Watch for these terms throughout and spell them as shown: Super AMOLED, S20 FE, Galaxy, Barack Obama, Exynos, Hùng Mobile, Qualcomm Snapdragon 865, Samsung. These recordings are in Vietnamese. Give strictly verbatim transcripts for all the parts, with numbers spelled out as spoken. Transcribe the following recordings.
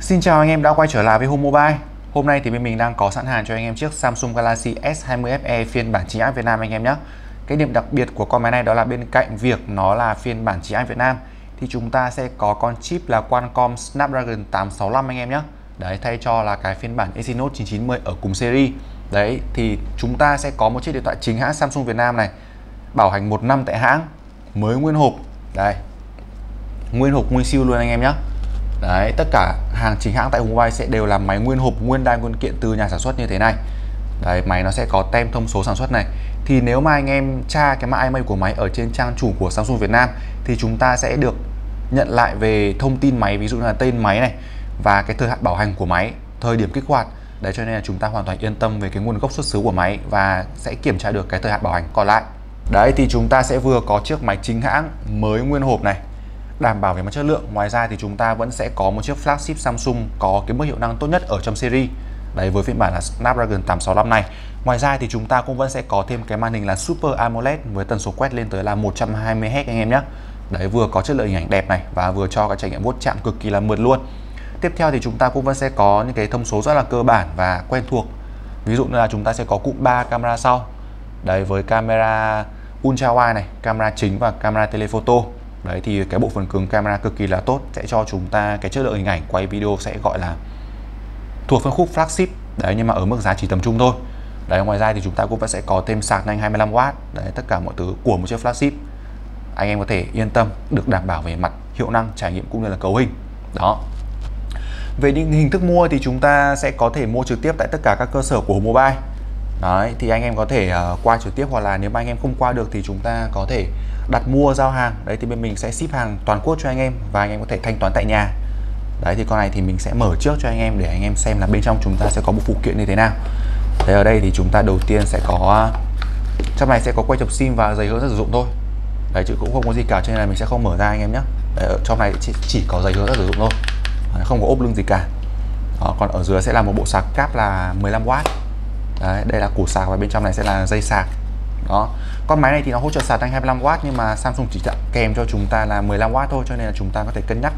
Xin chào anh em đã quay trở lại với Hùng Mobile. Hôm nay thì bên mình đang có sẵn hàng cho anh em chiếc Samsung Galaxy S hai mươi ép e phiên bản chính hãng Việt Nam anh em nhé. Cái điểm đặc biệt của con máy này đó là bên cạnh việc nó là phiên bản chính hãng Việt Nam thì chúng ta sẽ có con chip là Qualcomm Snapdragon tám sáu năm anh em nhé. Đấy, thay cho là cái phiên bản Exynos chín chín mươi ở cùng series. Đấy, thì chúng ta sẽ có một chiếc điện thoại chính hãng Samsung Việt Nam này, bảo hành một năm tại hãng, mới nguyên hộp. Đây, nguyên hộp nguyên siêu luôn anh em nhé. Đấy, tất cả hàng chính hãng tại Hùng Mobile sẽ đều là máy nguyên hộp, nguyên đai, nguyên kiện từ nhà sản xuất như thế này. Đấy, máy nó sẽ có tem thông số sản xuất này. Thì nếu mà anh em tra cái mã i em i của máy ở trên trang chủ của Samsung Việt Nam thì chúng ta sẽ được nhận lại về thông tin máy, ví dụ là tên máy này và cái thời hạn bảo hành của máy, thời điểm kích hoạt. Đấy, cho nên là chúng ta hoàn toàn yên tâm về cái nguồn gốc xuất xứ của máy và sẽ kiểm tra được cái thời hạn bảo hành còn lại. Đấy, thì chúng ta sẽ vừa có chiếc máy chính hãng mới nguyên hộp này, đảm bảo về mặt chất lượng. Ngoài ra thì chúng ta vẫn sẽ có một chiếc flagship Samsung có cái mức hiệu năng tốt nhất ở trong series. Đấy, với phiên bản là Snapdragon tám sáu năm này. Ngoài ra thì chúng ta cũng vẫn sẽ có thêm cái màn hình là Super AMOLED với tần số quét lên tới là một trăm hai mươi héc anh em nhé. Đấy, vừa có chất lượng hình ảnh đẹp này và vừa cho cái trải nghiệm vuốt chạm cực kỳ là mượt luôn. Tiếp theo thì chúng ta cũng vẫn sẽ có những cái thông số rất là cơ bản và quen thuộc. Ví dụ như là chúng ta sẽ có cụm ba camera sau. Đấy, với camera ultra wide này, camera chính và camera telephoto. Đấy, thì cái bộ phần cứng camera cực kỳ là tốt, sẽ cho chúng ta cái chất lượng hình ảnh quay video sẽ gọi là thuộc phân khúc flagship. Đấy, nhưng mà ở mức giá chỉ tầm trung thôi. Đấy, ngoài ra thì chúng ta cũng vẫn sẽ có thêm sạc nhanh hai mươi lăm oát. Đấy, tất cả mọi thứ của một chiếc flagship anh em có thể yên tâm được đảm bảo về mặt hiệu năng, trải nghiệm cũng như là cấu hình. Đó. Về những hình thức mua thì chúng ta sẽ có thể mua trực tiếp tại tất cả các cơ sở của Hùng Mobile. Đấy, thì anh em có thể uh, qua trực tiếp, hoặc là nếu mà anh em không qua được thì chúng ta có thể đặt mua giao hàng. Đấy, thì bên mình sẽ ship hàng toàn quốc cho anh em và anh em có thể thanh toán tại nhà. Đấy, thì con này thì mình sẽ mở trước cho anh em để anh em xem là bên trong chúng ta sẽ có một phụ kiện như thế nào. Thế ở đây thì chúng ta đầu tiên sẽ có, trong này sẽ có quay chập sim và giấy hướng dẫn sử dụng thôi. Đấy, chứ cũng không có gì cả cho nên là mình sẽ không mở ra anh em nhé. Đấy, ở trong này chỉ, chỉ có giấy hướng dẫn sử dụng thôi, không có ốp lưng gì cả. Đó, còn ở dưới sẽ là một bộ sạc cáp là mười lăm oát. Đấy, đây là củ sạc và bên trong này sẽ là dây sạc. Đó, con máy này thì nó hỗ trợ sạc nhanh hai mươi lăm oát nhưng mà Samsung chỉ tặng kèm cho chúng ta là mười lăm oát thôi, cho nên là chúng ta có thể cân nhắc.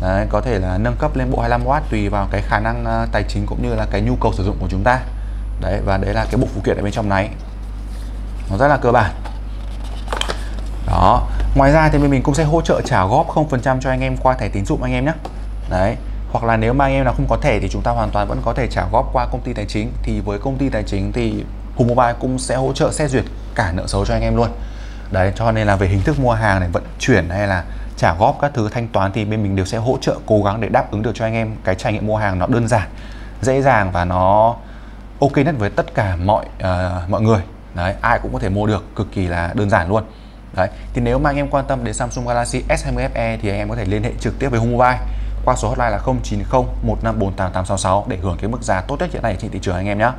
Đấy, có thể là nâng cấp lên bộ hai mươi lăm oát tùy vào cái khả năng tài chính cũng như là cái nhu cầu sử dụng của chúng ta. Đấy, và đấy là cái bộ phụ kiện ở bên trong này, nó rất là cơ bản. Đó, ngoài ra thì mình cũng sẽ hỗ trợ trả góp không phần trăm cho anh em qua thẻ tín dụng anh em nhé. Đấy, hoặc là nếu mà anh em nào không có thẻ thì chúng ta hoàn toàn vẫn có thể trả góp qua công ty tài chính. Thì với công ty tài chính thì Hùng Mobile cũng sẽ hỗ trợ xét duyệt cả nợ xấu cho anh em luôn. Đấy, cho nên là về hình thức mua hàng này, vận chuyển hay là trả góp các thứ thanh toán thì bên mình đều sẽ hỗ trợ cố gắng để đáp ứng được cho anh em cái trải nghiệm mua hàng nó đơn giản, dễ dàng và nó ok nhất với tất cả mọi uh, mọi người. Đấy, ai cũng có thể mua được, cực kỳ là đơn giản luôn. Đấy, thì nếu mà anh em quan tâm đến Samsung Galaxy S hai mươi ép e thì anh em có thể liên hệ trực tiếp với Hùng Mobile qua số hotline là không chín không một năm bốn tám tám sáu sáu để hưởng cái mức giá tốt nhất hiện nay trên thị trường anh em nhé.